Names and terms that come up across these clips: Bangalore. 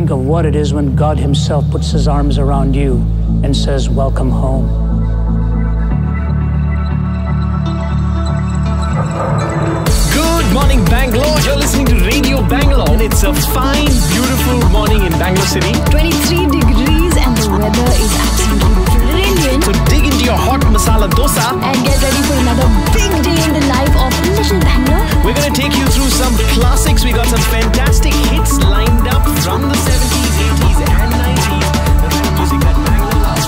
think of what it is when God Himself puts His arms around you and says, "Welcome home." Good morning, Bangalore. You're listening to Radio Bangalore, and it's a fine, beautiful morning in Bangalore City. 23 degrees, and the weather is absolutely brilliant. So dig into your hot masala dosa and get ready for another big day in the life of Little Bangalore. We're going to take you through some classics. We got some fantastic hits lined up from the 70s, 80s, and 90s. The music that Bangalore loves.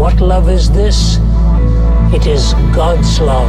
What love is this? It is God's love.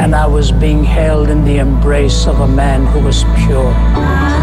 And I was being held in the embrace of a man who was pure.